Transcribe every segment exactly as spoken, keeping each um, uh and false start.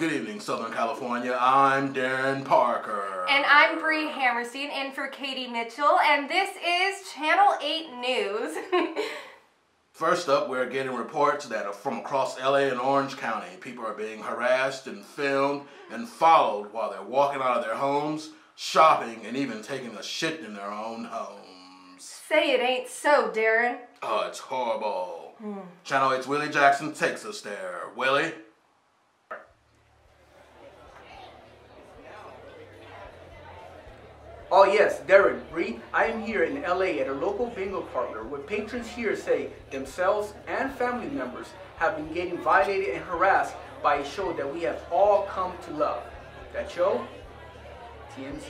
Good evening, Southern California. I'm Darren Parker. And I'm Bree Hammerstein, in for Katie Mitchell, and this is Channel eight News. First up, we're getting reports that from across L A and Orange County, people are being harassed and filmed and followed while they're walking out of their homes, shopping, and even taking a shit in their own homes. Say it ain't so, Darren. Oh, it's horrible. Mm. Channel eight's Willie Jackson takes us there. Willie? Oh yes, Darren, Bree, I am here in L A at a local bingo parlor where patrons here say themselves and family members have been getting violated and harassed by a show that we have all come to love. That show? T M Z.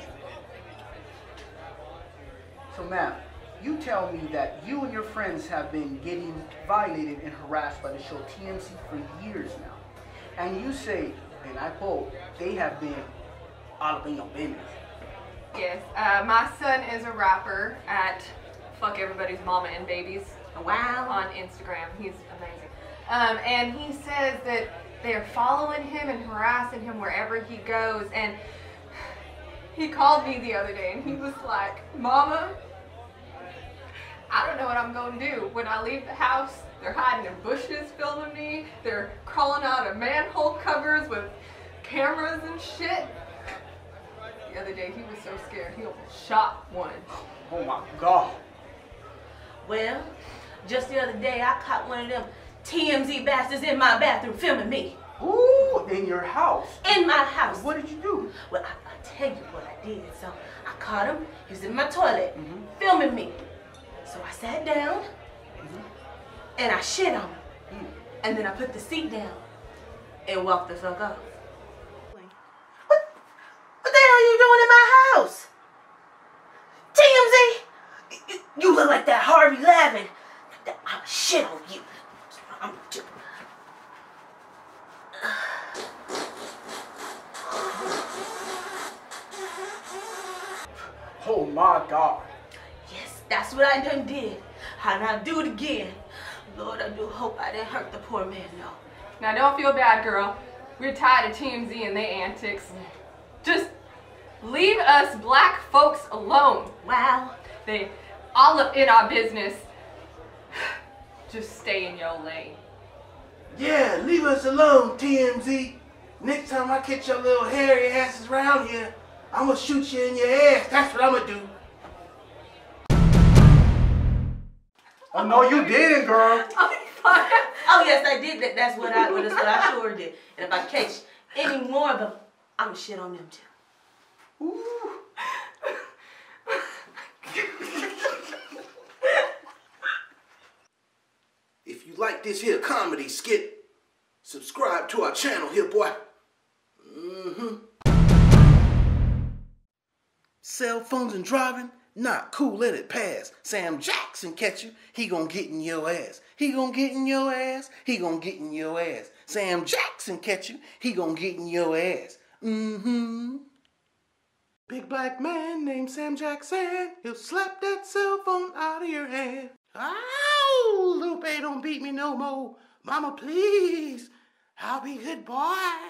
So ma'am, you tell me that you and your friends have been getting violated and harassed by the show T M Z for years now. And you say, and I quote, they have been all up in your business. Yes, uh, my son is a rapper at Fuck Everybody's Mama and Babies. Wow. On Instagram. He's amazing. Um, and he says that they're following him and harassing him wherever he goes. And he called me the other day and he was like, Mama, I don't know what I'm going to do. When I leave the house, they're hiding in bushes filming me. They're crawling out of manhole covers with cameras and shit. The other day, he was so scared he almost shot one. Oh my God. Well, just the other day, I caught one of them T M Z bastards in my bathroom filming me. Ooh, in your house? In my house. What did you do? Well, I, I tell you what I did. So I caught him, he was in my toilet, mm-hmm. filming me. So I sat down, mm-hmm. and I shit on him. Mm. And then I put the seat down and walked the fuck off. You look like that Harvey Levin. I'm shit on you. I'm just... Oh my God. Yes, that's what I done did. And I'll do it again. Lord, I do hope I didn't hurt the poor man, though. Now don't feel bad, girl. We're tired of T M Z and their antics. Just leave us black folks alone. Wow. They... all up in our business. Just stay in your lane. Yeah, leave us alone, T M Z. Next time I catch your little hairy asses around here, I'm gonna shoot you in your ass. That's what I'm gonna do. Oh no, you didn't, girl. Oh yes, I did. That, that's what I. That's what I sure did. And if I catch any more of them, I'm gonna shit on them too. Ooh. If you like this here comedy skit, subscribe to our channel here, boy. Mm-hmm. Cell phones and driving? Not cool, let it pass. Sam Jackson catch you, he gonna get in your ass. He gonna get in your ass, he gonna get in your ass. Sam Jackson catch you, he gonna get in your ass. Mm-hmm. Big black man named Sam Jackson, he'll slap that cell phone out of your hand. Ow, Lupe, don't beat me no more. Mama, please, I'll be good boy.